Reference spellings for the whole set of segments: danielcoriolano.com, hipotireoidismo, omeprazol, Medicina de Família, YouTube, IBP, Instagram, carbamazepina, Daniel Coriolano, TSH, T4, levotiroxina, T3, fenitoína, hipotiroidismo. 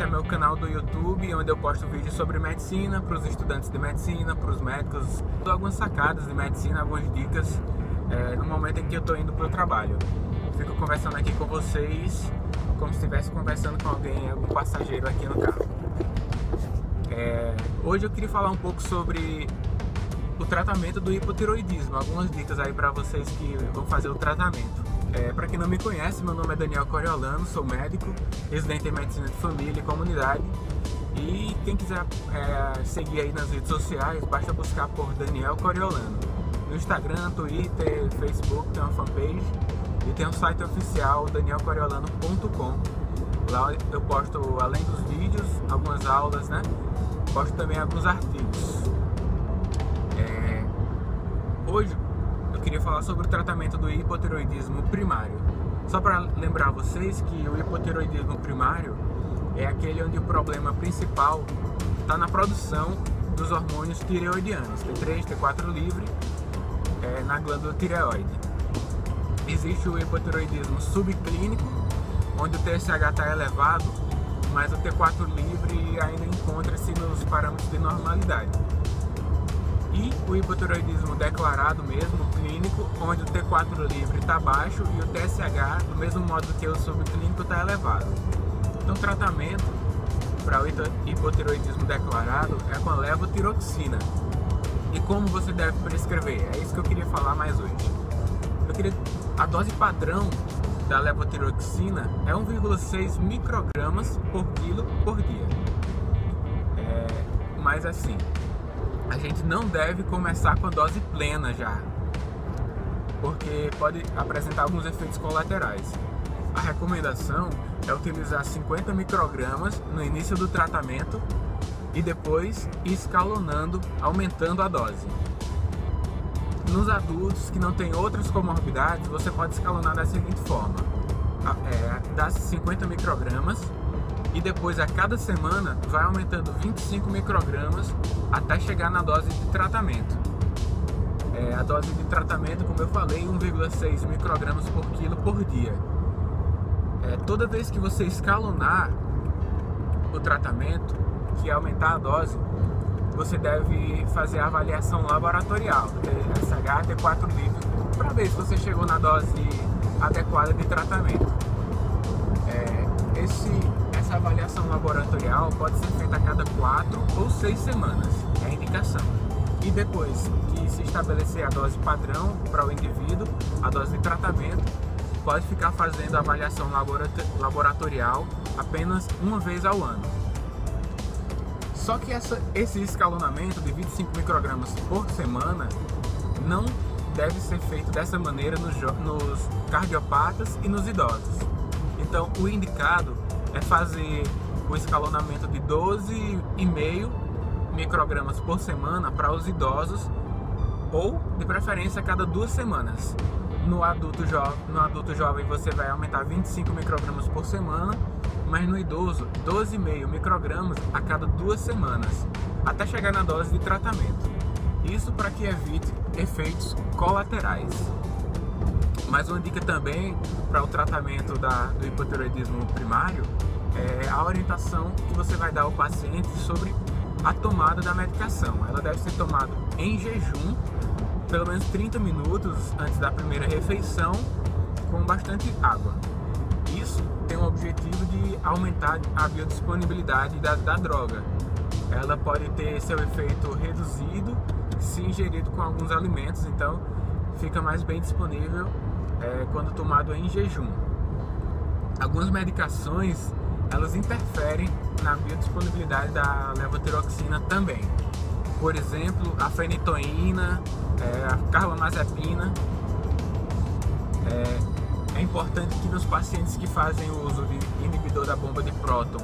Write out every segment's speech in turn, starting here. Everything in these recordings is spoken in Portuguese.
esse é meu canal do YouTube, onde eu posto vídeos sobre medicina, para os estudantes de medicina, para os médicos. Dou algumas sacadas de medicina, algumas dicas no momento em que eu estou indo para o trabalho. Fico conversando aqui com vocês, como se estivesse conversando com alguém, algum passageiro aqui no carro. Hoje eu queria falar um pouco sobre o tratamento do hipotiroidismo, algumas dicas aí para vocês que vão fazer o tratamento. Para quem não me conhece, meu nome é Daniel Coriolano, sou médico, residente em medicina de família e comunidade. E quem quiser seguir aí nas redes sociais, basta buscar por Daniel Coriolano. No Instagram, Twitter, Facebook, tem uma fanpage e tem um site oficial, danielcoriolano.com. Lá eu posto, além dos vídeos, algumas aulas, né? Posto também alguns artigos. Hoje eu queria falar sobre o tratamento do hipotiroidismo primário. Só para lembrar vocês que o hipotiroidismo primário é aquele onde o problema principal está na produção dos hormônios tireoidianos, T3, T4 livre, na glândula tireoide. Existe o hipotiroidismo subclínico, onde o TSH está elevado, mas o T4 livre ainda encontra-se nos parâmetros de normalidade. E o hipotiroidismo declarado mesmo, clínico, onde o T4 livre está baixo e o TSH, do mesmo modo que o subclínico, está elevado. Então o tratamento para o hipotiroidismo declarado é com a levotiroxina. E como você deve prescrever? É isso que eu queria falar mais hoje. A dose padrão da levotiroxina é 1,6 microgramas por quilo por dia. Mas assim, a gente não deve começar com a dose plena já, porque pode apresentar alguns efeitos colaterais. A recomendação é utilizar 50 microgramas no início do tratamento e depois ir escalonando, aumentando a dose. Nos adultos que não têm outras comorbidades, você pode escalonar da seguinte forma: dá 50 microgramas e depois a cada semana vai aumentando 25 microgramas até chegar na dose de tratamento. A dose de tratamento, como eu falei, 1,6 microgramas por quilo por dia. Toda vez que você escalonar o tratamento, que é aumentar a dose, você deve fazer a avaliação laboratorial, TSH, T4 livre, para ver se você chegou na dose adequada de tratamento. Essa avaliação laboratorial pode ser feita a cada 4 ou 6 semanas, é a indicação. E depois que se estabelecer a dose padrão para o indivíduo, a dose de tratamento, pode ficar fazendo a avaliação laboratorial apenas uma vez ao ano. Só que esse escalonamento de 25 microgramas por semana não deve ser feito dessa maneira nos cardiopatas e nos idosos. Então, o indicado é fazer o escalonamento de 12,5 microgramas por semana para os idosos, ou, de preferência, a cada 2 semanas. No adulto jovem, você vai aumentar 25 microgramas por semana, mas no idoso, 12,5 microgramas a cada 2 semanas, até chegar na dose de tratamento. Isso para que evite efeitos colaterais. Mais uma dica também para o tratamento do hipotireoidismo primário é a orientação que você vai dar ao paciente sobre a tomada da medicação. Ela deve ser tomada em jejum, pelo menos 30 minutos antes da primeira refeição, com bastante água. Isso tem o objetivo de aumentar a biodisponibilidade da droga. Ela pode ter seu efeito reduzido se ingerido com alguns alimentos, então fica mais bem disponível quando tomado em jejum. Algumas medicações, elas interferem na biodisponibilidade da levotiroxina também. Por exemplo, a fenitoína, a carbamazepina. É importante que nos pacientes que fazem uso de inibidor da bomba de próton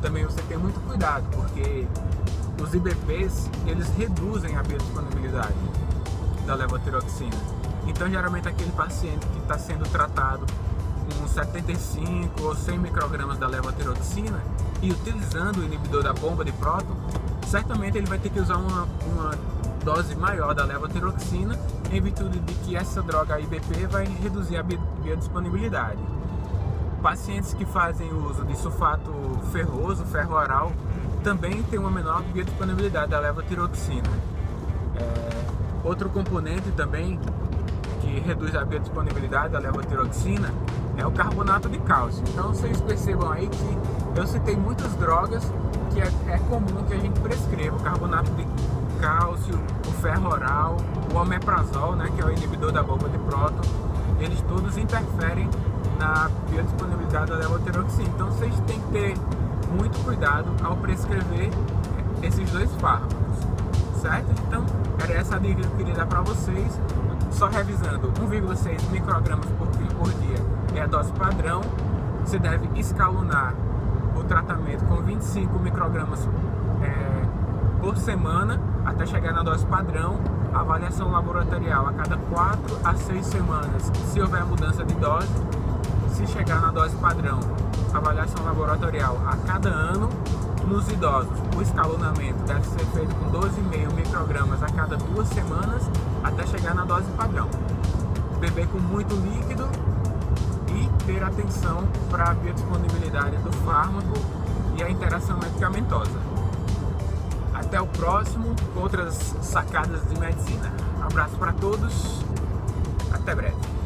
também você tenha muito cuidado, porque os IBPs, eles reduzem a biodisponibilidade da levotiroxina. Então, geralmente, aquele paciente que está sendo tratado com 75 ou 100 microgramas da levotiroxina e utilizando o inibidor da bomba de próton, certamente ele vai ter que usar uma dose maior da levotiroxina, em virtude de que essa droga IBP vai reduzir a biodisponibilidade. Pacientes que fazem uso de sulfato ferroso, ferro oral, também tem uma menor biodisponibilidade da levotiroxina. Outro componente também que reduz a biodisponibilidade da levotiroxina é o carbonato de cálcio. Então vocês percebam aí que eu citei muitas drogas que é comum que a gente prescreva: o carbonato de cálcio, o ferro oral, o omeprazol, né, que é o inibidor da bomba de próton. Eles todos interferem na biodisponibilidade da levotiroxina. Então vocês têm que ter muito cuidado ao prescrever esses dois fármacos, certo? Então era essa a dica que eu queria dar para vocês. Só revisando: 1,6 microgramas por quilo por dia é a dose padrão. Você deve escalonar o tratamento com 25 microgramas por semana até chegar na dose padrão. Avaliação laboratorial a cada 4 a 6 semanas, se houver mudança de dose. Se chegar na dose padrão, avaliação laboratorial a cada ano. Nos idosos, o escalonamento deve ser feito com 12,5 microgramas a cada 2 semanas até chegar na dose padrão. Beber com muito líquido e ter atenção para a biodisponibilidade do fármaco e a interação medicamentosa. Até o próximo, com outras sacadas de medicina. Um abraço para todos, até breve.